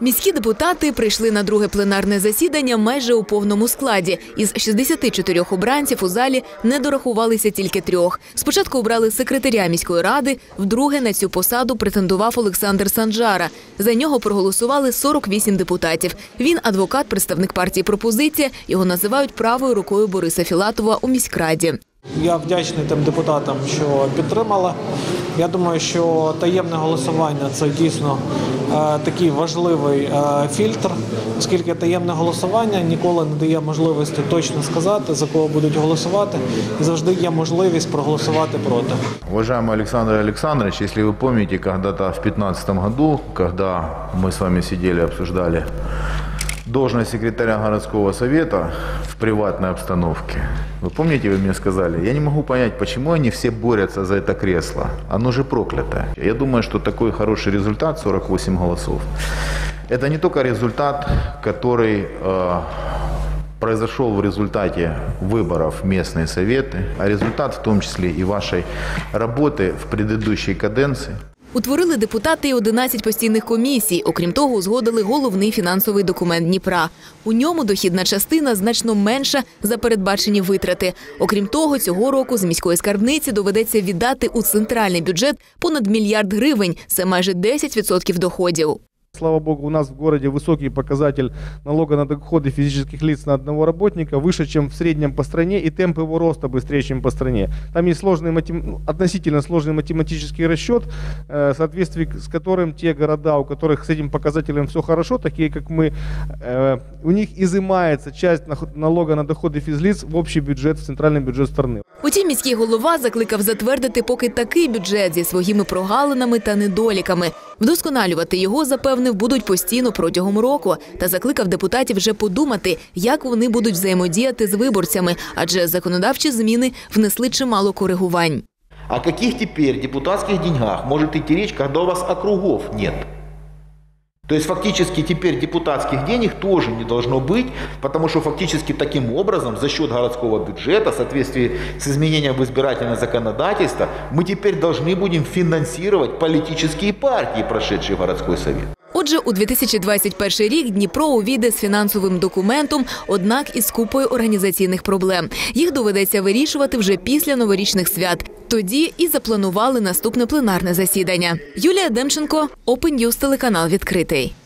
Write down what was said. Міські депутати прийшли на друге пленарне засідання майже у повному складі. Із 64 обранців у залі не дорахувалися тільки 3. Спочатку обрали секретаря міської ради, вдруге на цю посаду претендував Олександр Санжара. За нього проголосували 48 депутатів. Він – адвокат, представник партії «Пропозиція». Його називають правою рукою Бориса Філатова у міськраді. Я вдячний тим депутатам, що підтримали. Я думаю, що таємне голосування – це дійсно такий важливий фільтр, оскільки таємне голосування ніколи не дає можливості точно сказати, за кого будуть голосувати, і завжди є можливість проголосувати проти. Уважаемый Александр Александрович, если вы помните, когда-то в 2015 году, когда мы с вами сидели, обсуждали должность секретаря городского совета в приватной обстановке. Вы помните, вы мне сказали, я не могу понять, почему они все борются за это кресло. Оно же проклятое. Я думаю, что такой хороший результат, 48 голосов, это не только результат, который произошел в результате выборов в местные советы, а результат в том числе и вашей работы в предыдущей каденции. Утворили депутати і 11 постійних комісій. Окрім того, узгодили головний фінансовий документ Дніпра. У ньому дохідна частина значно менша за передбачені витрати. Окрім того, цього року з міської скарбниці доведеться віддати у центральний бюджет понад мільярд гривень. Це майже 10% доходів. Слава Богу, у нас в городе высокий показатель налога на доходы физических лиц на одного работника, выше, чем в среднем по стране, и темп его роста быстрее, чем по стране. Там есть относительно сложный математический расчет, в соответствии с которым те города, у которых с этим показателем все хорошо, такие как мы, у них изымается часть налога на доходы физлиц в общий бюджет, в центральный бюджет страны. Утім, міський голова закликав затвердити поки такий бюджет зі своїми прогалинами та недоліками. Вдосконалювати його, запевнив, будуть постійно протягом року. Та закликав депутатів вже подумати, як вони будуть взаємодіяти з виборцями, адже законодавчі зміни внесли чимало коригувань. О яких тепер депутатських деньгах може йти річ, коли у вас округів нет? Тобто фактично тепер депутатських денег теж не должно бути, тому що фактично таким образом за счет городського бюджету, в соответствии з зміненням избирательного законодавства, ми тепер должны будем фінансувати політичні партії, прошедші городський совет. Отже, у 2021 рік Дніпро увійде з фінансовим документом, однак із купою організаційних проблем. Їх доведеться вирішувати вже після новорічних свят. Тоді і запланували наступне пленарне засідання. Юлія Демченко, Open News, телеканал «Відкритий».